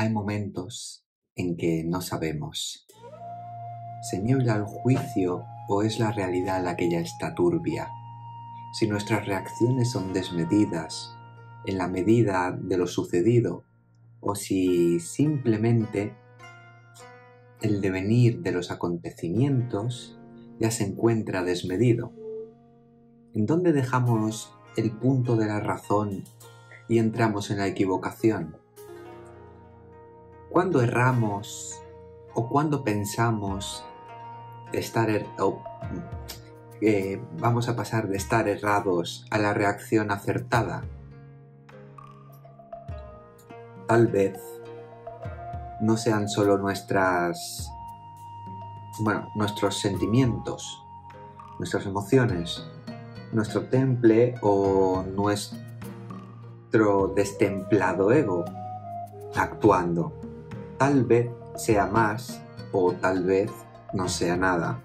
Hay momentos en que no sabemos. ¿Se niebla el juicio o es la realidad la que ya está turbia? Si nuestras reacciones son desmedidas en la medida de lo sucedido, o si simplemente el devenir de los acontecimientos ya se encuentra desmedido. ¿En dónde dejamos el punto de la razón y entramos en la equivocación? ¿Cuándo erramos o cuándo pensamos vamos a pasar de estar errados a la reacción acertada? Tal vez no sean solo nuestros sentimientos, nuestras emociones, nuestro temple o nuestro destemplado ego actuando. Tal vez sea más o tal vez no sea nada.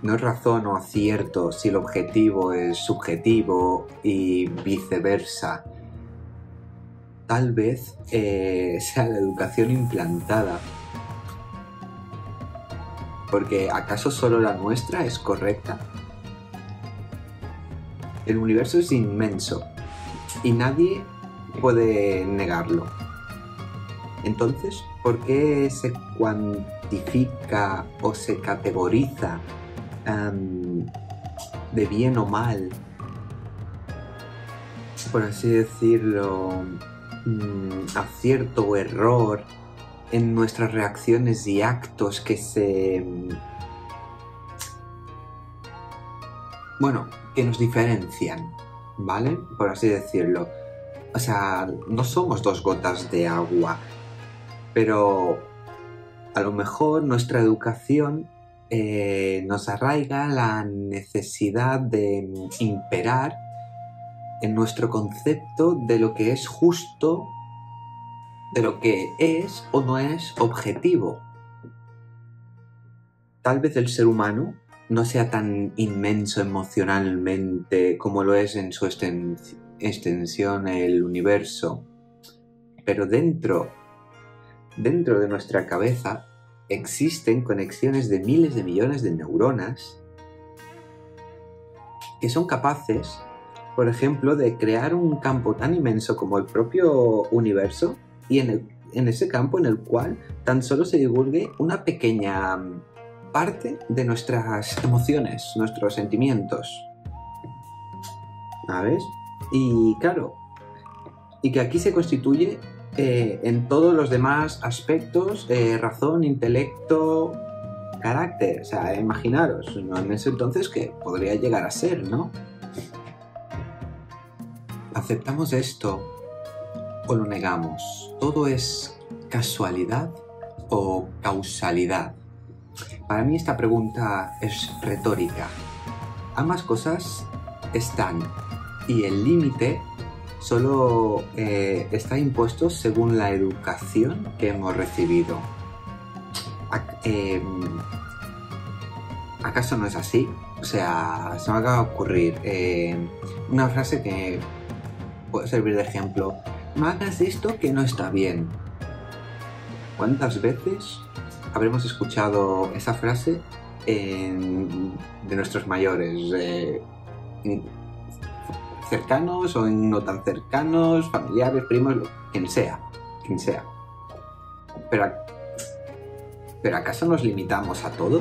No es razón o acierto si el objetivo es subjetivo y viceversa. Tal vez sea la educación implantada. Porque ¿acaso solo la nuestra es correcta? El universo es inmenso y nadie puede negarlo. Entonces, ¿por qué se cuantifica o se categoriza de bien o mal? Por así decirlo, acierto o error en nuestras reacciones y actos que nos diferencian, ¿vale? Por así decirlo. O sea, no somos dos gotas de agua, pero a lo mejor nuestra educación nos arraiga la necesidad de imperar en nuestro concepto de lo que es justo, de lo que es o no es objetivo. Tal vez el ser humano no sea tan inmenso emocionalmente como lo es en su extensión el universo, pero dentro de nuestra cabeza existen conexiones de miles de millones de neuronas que son capaces, por ejemplo, de crear un campo tan inmenso como el propio universo y en ese campo en el cual tan solo se divulgue una pequeña parte de nuestras emociones, nuestros sentimientos. ¿Sabes? Y claro, y que aquí se constituye en todos los demás aspectos, razón, intelecto, carácter. O sea, imaginaros, ¿no? En ese entonces que podría llegar a ser, ¿no? ¿Aceptamos esto o lo negamos? ¿Todo es casualidad o causalidad? Para mí esta pregunta es retórica. Ambas cosas están y el límite solo está impuesto según la educación que hemos recibido. ¿Acaso no es así? O sea, se me acaba de ocurrir una frase que puede servir de ejemplo. No hagas esto que no está bien. ¿Cuántas veces habremos escuchado esa frase de nuestros mayores, cercanos o no tan cercanos, familiares, primos, quien sea? ¿Pero acaso nos limitamos a todo?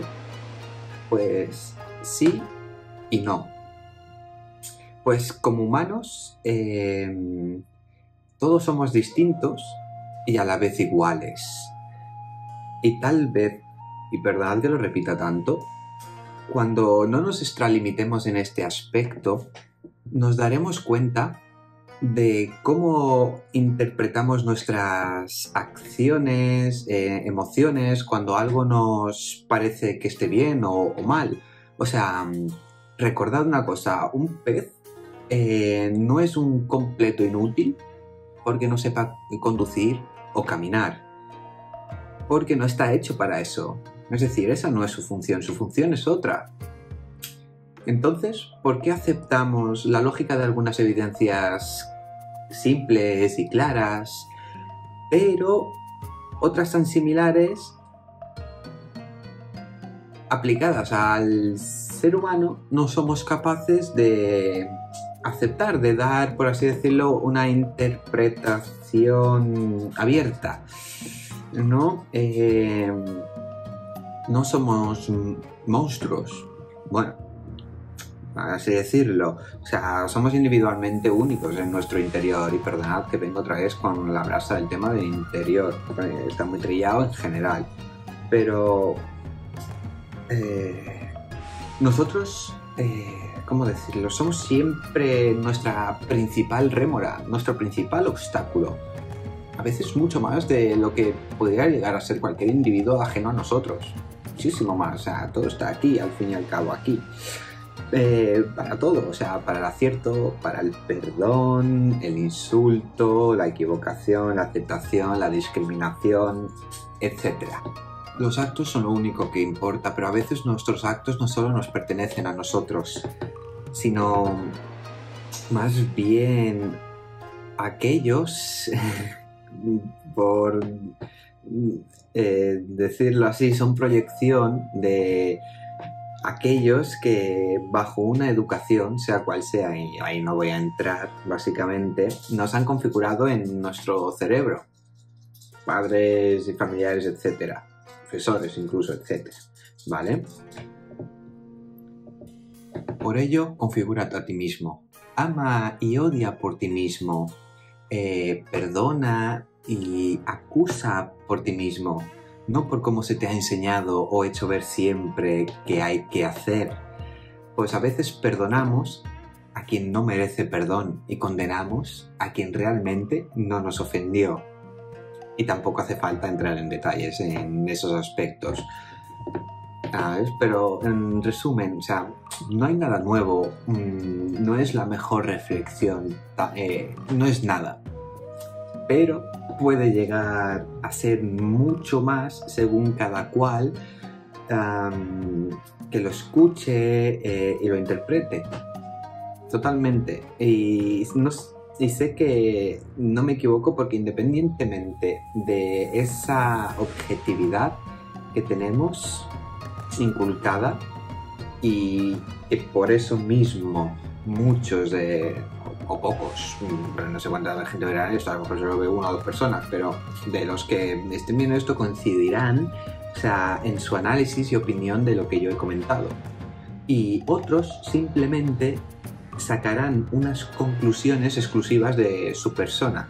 Pues sí y no. Pues como humanos, todos somos distintos y a la vez iguales. Y tal vez, y perdonad que lo repita tanto, cuando no nos extralimitemos en este aspecto, nos daremos cuenta de cómo interpretamos nuestras acciones, emociones, cuando algo nos parece que esté bien o mal. O sea, recordad una cosa, un pez no es un completo inútil porque no sepa conducir o caminar, porque no está hecho para eso. Es decir, esa no es su función es otra. Entonces, ¿por qué aceptamos la lógica de algunas evidencias simples y claras, pero otras tan similares aplicadas al ser humano no somos capaces de aceptar, de dar, por así decirlo, una interpretación abierta, ¿no? No somos monstruos, bueno, así decirlo, o sea, somos individualmente únicos en nuestro interior. Y perdonad que vengo otra vez con la brasa del tema del interior, está muy trillado en general, pero nosotros, ¿cómo decirlo? Somos siempre nuestra principal rémora, nuestro principal obstáculo, a veces mucho más de lo que podría llegar a ser cualquier individuo ajeno a nosotros, muchísimo más, o sea, todo está aquí, al fin y al cabo aquí. Para todo, o sea, para el acierto, para el perdón, el insulto, la equivocación, la aceptación, la discriminación, etc. Los actos son lo único que importa, pero a veces nuestros actos no solo nos pertenecen a nosotros, sino más bien a aquellos, por decirlo así, son proyección de aquellos que bajo una educación, sea cual sea, y ahí no voy a entrar, básicamente, nos han configurado en nuestro cerebro. Padres y familiares, etcétera. Profesores incluso, etcétera. ¿Vale? Por ello, configúrate a ti mismo. Ama y odia por ti mismo. Perdona y acusa por ti mismo. No por cómo se te ha enseñado o hecho ver siempre que hay que hacer. Pues a veces perdonamos a quien no merece perdón y condenamos a quien realmente no nos ofendió. Y tampoco hace falta entrar en detalles en esos aspectos. ¿Sabes? Pero en resumen, o sea, no hay nada nuevo, no es la mejor reflexión, no es nada. Pero puede llegar a ser mucho más según cada cual que lo escuche y lo interprete totalmente. Y sé que no me equivoco porque independientemente de esa objetividad que tenemos inculcada y que por eso mismo muchos de... o pocos, pero no sé cuánta gente verá esto, a lo mejor solo veo una o dos personas, pero de los que estén viendo esto coincidirán, o sea, en su análisis y opinión de lo que yo he comentado. Y otros simplemente sacarán unas conclusiones exclusivas de su persona.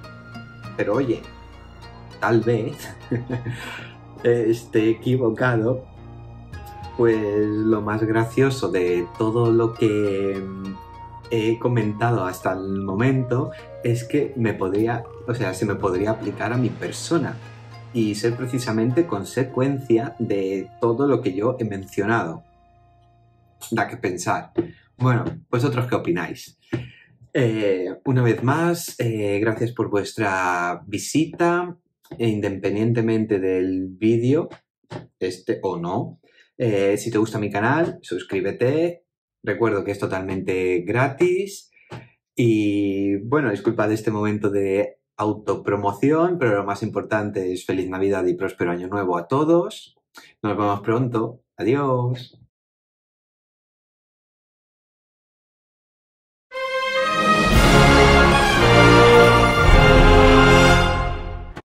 Pero oye, tal vez esté equivocado, pues lo más gracioso de todo lo que he comentado hasta el momento es que se me podría aplicar a mi persona y ser precisamente consecuencia de todo lo que yo he mencionado. Da que pensar. Bueno, ¿vosotros qué opináis? Una vez más, gracias por vuestra visita, independientemente del vídeo, este o no. Si te gusta mi canal, suscríbete. Recuerdo que es totalmente gratis y, bueno, disculpad este momento de autopromoción, pero lo más importante es feliz Navidad y próspero año nuevo a todos. Nos vemos pronto. Adiós.